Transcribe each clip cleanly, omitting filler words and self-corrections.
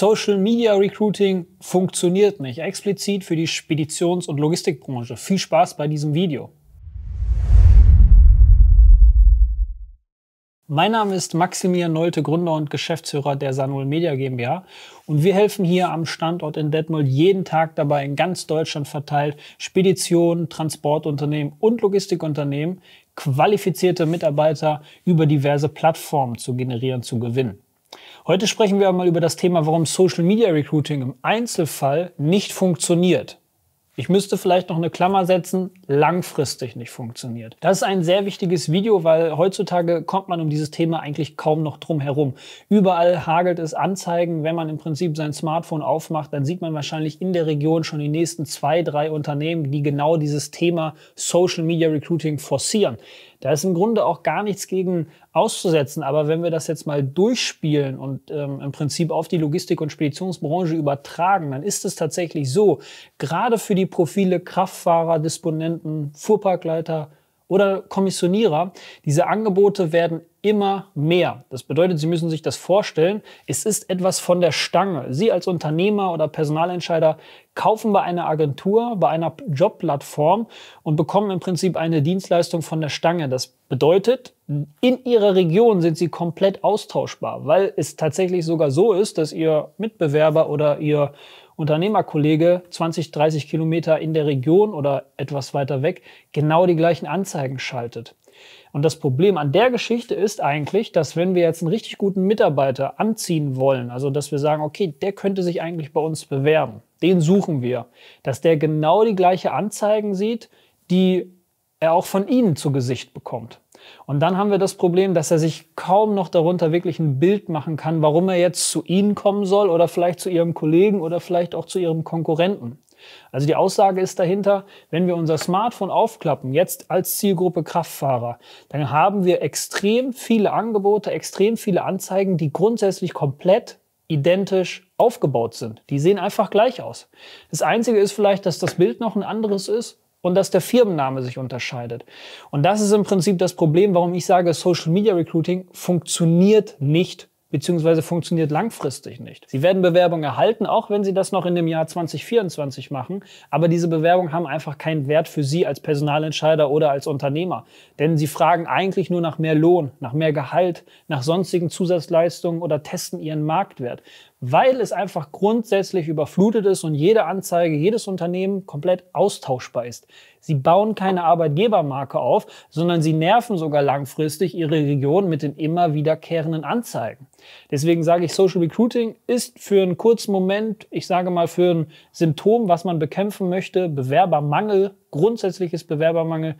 Social Media Recruiting funktioniert nicht, explizit für die Speditions- und Logistikbranche. Viel Spaß bei diesem Video. Mein Name ist Maximilian Nolte, Gründer und Geschäftsführer der SANOL MEDIA GmbH, und wir helfen hier am Standort in Detmold jeden Tag dabei, in ganz Deutschland verteilt, Speditionen, Transportunternehmen und Logistikunternehmen qualifizierte Mitarbeiter über diverse Plattformen zu generieren, zu gewinnen. Heute sprechen wir mal über das Thema, warum Social Media Recruiting im Einzelfall nicht funktioniert. Ich müsste vielleicht noch eine Klammer setzen, langfristig nicht funktioniert. Das ist ein sehr wichtiges Video, weil heutzutage kommt man um dieses Thema eigentlich kaum noch drum herum. Überall hagelt es Anzeigen. Wenn man im Prinzip sein Smartphone aufmacht, dann sieht man wahrscheinlich in der Region schon die nächsten 2, 3 Unternehmen, die genau dieses Thema Social Media Recruiting forcieren. Da ist im Grunde auch gar nichts gegen auszusetzen, aber wenn wir das jetzt mal durchspielen und im Prinzip auf die Logistik- und Speditionsbranche übertragen, dann ist es tatsächlich so, gerade für die Profile Kraftfahrer, Disponenten, Fuhrparkleiter oder Kommissionierer, diese Angebote werden immer mehr. Das bedeutet, Sie müssen sich das vorstellen, es ist etwas von der Stange. Sie als Unternehmer oder Personalentscheider kaufen bei einer Agentur, bei einer Jobplattform und bekommen im Prinzip eine Dienstleistung von der Stange. Das bedeutet, in Ihrer Region sind Sie komplett austauschbar, weil es tatsächlich sogar so ist, dass Ihr Mitbewerber oder Ihr Unternehmerkollege 20, 30 Kilometer in der Region oder etwas weiter weg genau die gleichen Anzeigen schaltet. Und das Problem an der Geschichte ist eigentlich, dass wenn wir jetzt einen richtig guten Mitarbeiter anziehen wollen, also dass wir sagen, okay, der könnte sich eigentlich bei uns bewerben, den suchen wir, dass der genau die gleiche Anzeigen sieht, die er auch von Ihnen zu Gesicht bekommt. Und dann haben wir das Problem, dass er sich kaum noch darunter wirklich ein Bild machen kann, warum er jetzt zu Ihnen kommen soll oder vielleicht zu Ihrem Kollegen oder vielleicht auch zu Ihrem Konkurrenten. Also die Aussage ist dahinter, wenn wir unser Smartphone aufklappen, jetzt als Zielgruppe Kraftfahrer, dann haben wir extrem viele Angebote, extrem viele Anzeigen, die grundsätzlich komplett identisch aufgebaut sind. Die sehen einfach gleich aus. Das Einzige ist vielleicht, dass das Bild noch ein anderes ist und dass der Firmenname sich unterscheidet. Und das ist im Prinzip das Problem, warum ich sage, Social Media Recruiting funktioniert nicht, beziehungsweise funktioniert langfristig nicht. Sie werden Bewerbungen erhalten, auch wenn Sie das noch in dem Jahr 2024 machen, aber diese Bewerbungen haben einfach keinen Wert für Sie als Personalentscheider oder als Unternehmer, denn Sie fragen eigentlich nur nach mehr Lohn, nach mehr Gehalt, nach sonstigen Zusatzleistungen oder testen Ihren Marktwert, weil es einfach grundsätzlich überflutet ist und jede Anzeige, jedes Unternehmen komplett austauschbar ist. Sie bauen keine Arbeitgebermarke auf, sondern Sie nerven sogar langfristig Ihre Region mit den immer wiederkehrenden Anzeigen. Deswegen sage ich, Social Recruiting ist für einen kurzen Moment, ich sage mal für ein Symptom, was man bekämpfen möchte, Bewerbermangel, grundsätzliches Bewerbermangel,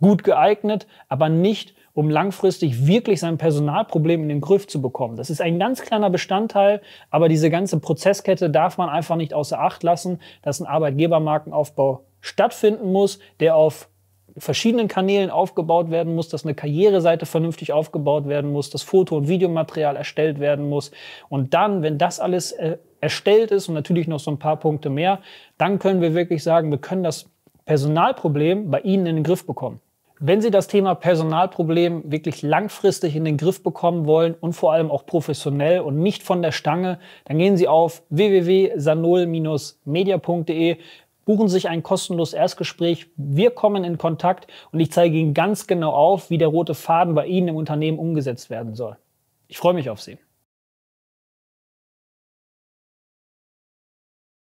gut geeignet, aber nicht, um langfristig wirklich sein Personalproblem in den Griff zu bekommen. Das ist ein ganz kleiner Bestandteil, aber diese ganze Prozesskette darf man einfach nicht außer Acht lassen, dass ein Arbeitgebermarkenaufbau stattfinden muss, der auf verschiedenen Kanälen aufgebaut werden muss, dass eine Karriereseite vernünftig aufgebaut werden muss, dass Foto- und Videomaterial erstellt werden muss. Und dann, wenn das alles erstellt ist und natürlich noch so ein paar Punkte mehr, dann können wir wirklich sagen, wir können das Personalproblem bei Ihnen in den Griff bekommen. Wenn Sie das Thema Personalproblem wirklich langfristig in den Griff bekommen wollen und vor allem auch professionell und nicht von der Stange, dann gehen Sie auf www.sanol-media.de, buchen sich ein kostenloses Erstgespräch, wir kommen in Kontakt und ich zeige Ihnen ganz genau auf, wie der rote Faden bei Ihnen im Unternehmen umgesetzt werden soll. Ich freue mich auf Sie.